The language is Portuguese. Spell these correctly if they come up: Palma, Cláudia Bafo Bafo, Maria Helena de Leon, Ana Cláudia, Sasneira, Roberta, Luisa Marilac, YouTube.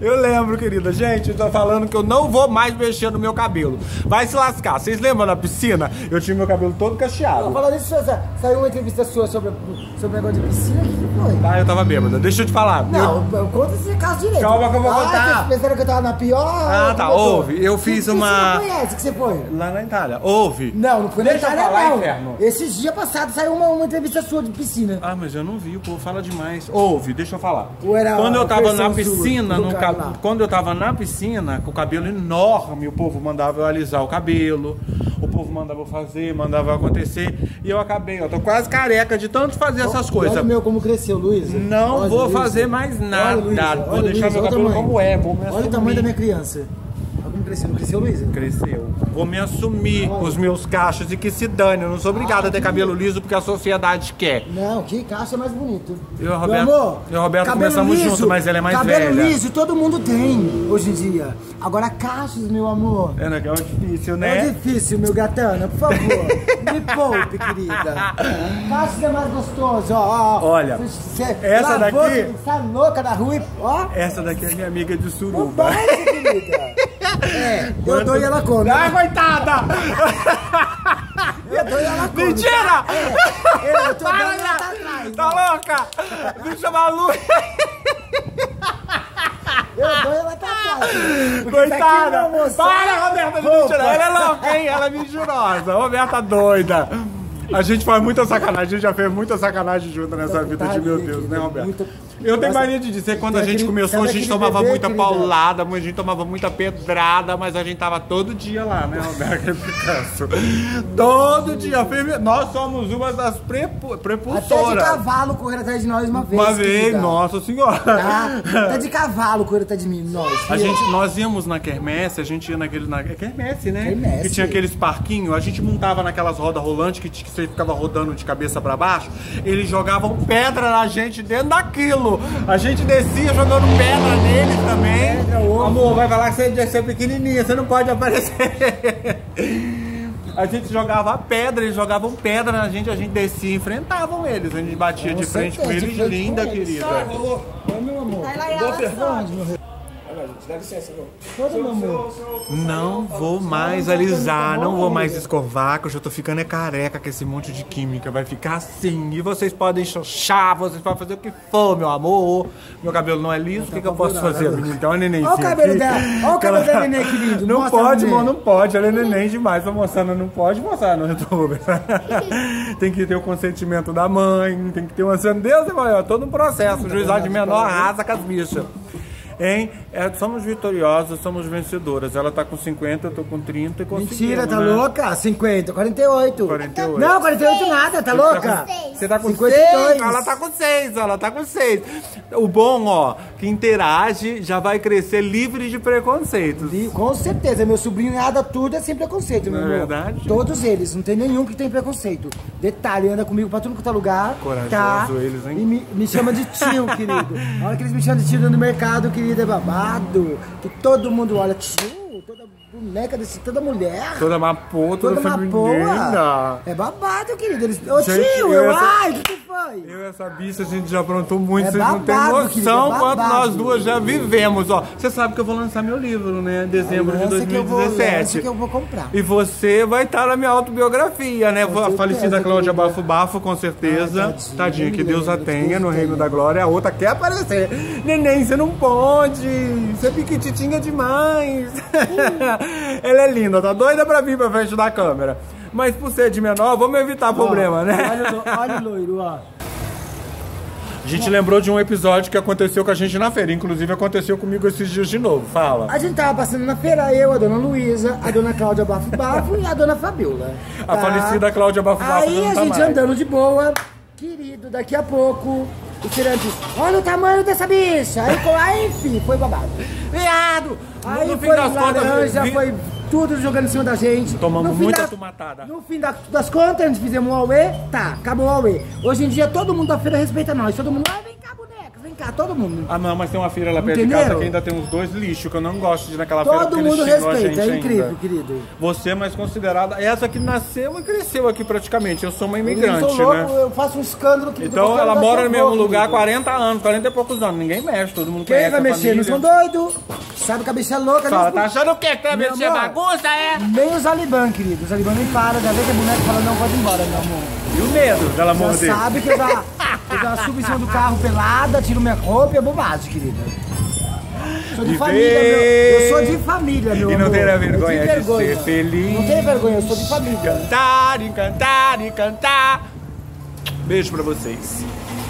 Eu lembro, querida. Gente, eu tô falando que eu não vou mais mexer no meu cabelo. Vai se lascar. Vocês lembram na piscina? Eu tinha meu cabelo todo cacheado. Não, falando isso, saiu uma entrevista sua sobre negócio de piscina. Que foi? Ah, eu tava bêbada. Deixa eu te falar. Não, eu conto esse caso direito. Calma que eu vou contar. Vocês pensaram que eu tava na pior... Ah, tá. Houve. Eu fiz uma... Você não conhece que você foi? Lá na Itália. Houve. Não, não foi na Itália, não. Esses dias passados saiu uma entrevista sua de piscina. Ah, mas eu não vi. O povo fala demais. Houve. Deixa eu falar. Quando eu tava na piscina, quando eu tava na piscina, com o cabelo enorme, o povo mandava eu alisar o cabelo, o povo mandava eu fazer, mandava eu acontecer, e eu acabei, eu tô quase careca de tanto fazer essas coisas. Olha o meu como cresceu, Luisa. Não olha, vou Luisa. Fazer mais nada, olha, Luisa. Vou olha, deixar Luisa, meu cabelo como é, vou me assumir. Olha o tamanho da minha criança. Não cresceu, Luisa? Cresceu. Vou me assumir com os meus cachos e que se dane. Eu não sou obrigada a ter cabelo liso porque a sociedade quer. Não, que cacho é mais bonito. Eu e Roberta, começamos juntos, mas ela é mais velha. Cabelo liso todo mundo tem hoje em dia. Agora cachos, meu amor. É, é difícil, né? É difícil, meu gatana. Por favor, me poupe, querida. Cachos é mais gostoso, ó. Olha, essa daqui... Tá louca na rua e... ó. Essa daqui é minha amiga de suruba. Querida. É, eu dou e ela come. Ai, coitada! Eu dou e ela come. Mentira! É, eu tô dando e ela tá atrás. Tá louca? Bicho maluco! Eu dou e ela tá atrás. Coitada! Para, Roberta, de me jurar. Ela é louca, hein? Ela é mentirosa. Roberta doida. A gente faz muita sacanagem, a gente já fez muita sacanagem junto nessa vida de meu Deus, né, Roberto? Eu tenho mania de dizer, quando a gente começou, a gente tomava muita paulada, a gente tomava muita pedrada, mas a gente tava todo dia lá, né, Roberto? Todo dia. Nós somos uma das prepulsoras. Até de cavalo correr atrás de nós uma vez. Uma vez, nossa senhora. Até de cavalo correr atrás de mim, nós íamos na quermesse, a gente ia naquele... Quermesse, né? Que tinha aqueles parquinhos, a gente montava naquelas rodas rolantes que tinha que ser. Ele ficava rodando de cabeça pra baixo, eles jogavam pedra na gente dentro daquilo. A gente descia jogando pedra neles também. Pedra, amor, vai falar que você é pequenininha, você não pode aparecer. A gente jogava pedra, eles jogavam pedra na gente, a gente descia e enfrentavam eles. A gente batia de frente com eles, linda, querida. Olha, meu amor. Dá licença, não vou mais alisar, não vou mais escovar, que eu já tô ficando careca com esse monte de química. Vai ficar assim. E vocês podem xoxar, vocês podem fazer o que for, meu amor. Meu cabelo não é liso, o que eu posso fazer, menina? Olha o neném. Olha o cabelo dela, olha o cabelo da neném, querido. Não pode, amor, não pode. Ela é neném demais. Tô mostrando, não pode mostrar no YouTube. Tem que ter o consentimento da mãe, tem que ter uma sentença, maior, todo um processo. O juizado de menor arrasa com as bichas. Hein? É, somos vitoriosas, somos vencedoras. Ela tá com 50, eu tô com 30 e conseguimos. Mentira, tá né? louca? 50, 48. 48. Não, 48 6. Nada, tá louca? Você tá com 52. Ela tá com 6, ela tá com 6. O bom, ó, que interage já vai crescer livre de preconceitos. Com certeza, meu sobrinho nada tudo é sem preconceito, meu amor. É verdade? Todos eles, não tem nenhum que tem preconceito. Detalhe, anda comigo pra tudo que tá lugar. Corajoso tá, eles, hein? E me chama de tio, querido. Na hora que eles me chamam de tio no mercado, querido. É babado, que todo mundo olha, tio, toda boneca desse, toda mulher. Toda mapoa, toda feminina. É babado, querido. Eles, ô gente, tio, ai, o que foi? Eu e essa bicha, a gente já aprontou muito, vocês não têm noção quanto nós duas já vivemos, ó. Você sabe que eu vou lançar meu livro, né? Dezembro de 2017. Que eu vou comprar. E você vai estar na minha autobiografia, né? A falecida Cláudia Bafo Bafo, com certeza. Tadinha, que Deus a tenha no reino da glória. A outra quer aparecer. Neném, você não pode. Você é piquititinha demais. Ela é linda, tá doida pra vir pra frente da câmera. Mas por ser de menor, vamos evitar problema, né? Olha o loiro, ó. A gente lembrou de um episódio que aconteceu com a gente na feira. Inclusive, aconteceu comigo esses dias de novo. Fala. A gente tava passando na feira, eu, a dona Luísa, a dona Cláudia Bafo Bafo e a dona Fabiola. Tá? A falecida Cláudia Bafo Bafo. Aí a gente andando de boa, querido, daqui a pouco... O tirante, olha o tamanho dessa bicha. Aí, enfim, foi babado. Viado! Aí no fim foi das laranja, contas, foi tudo jogando em cima da gente. Tomamos muita tomatada. No fim das contas, a gente fizemos um auê, tá, acabou o auê. Hoje em dia, todo mundo da feira respeita nós. Todo mundo, vem cá, boneca, vem brincar, todo mundo. Ah, não, mas tem uma feira lá perto de casa que ainda tem uns dois lixos, que eu não gosto de ir naquela feira. Todo mundo respeita, é incrível, querido. Você é mais considerada, essa que nasceu e cresceu aqui praticamente, eu sou uma imigrante, eu sou louco, né? Eu faço um escândalo. Que então ela mora no mesmo lugar há 40 anos, 40 e poucos anos, ninguém mexe, todo mundo conhece. Quem vai mexer? Não são doidos, sabe que a bicha é louca. Só, tá achando o quê? Que a bicha é bagunça, é? Nem os Alibã, querido, os Alibã nem param, já vê que a boneca fala, não, pode ir embora, meu amor. E o medo dela morder? Já sabe que eu já... Eu subo em cima do carro pelada, tiro minha roupa e é bobagem, querida. Sou de família, meu. Eu sou de família, meu amor. E não terá vergonha de ser feliz. Não tem vergonha, eu sou de família. Cantar, encantar, encantar. Beijo pra vocês.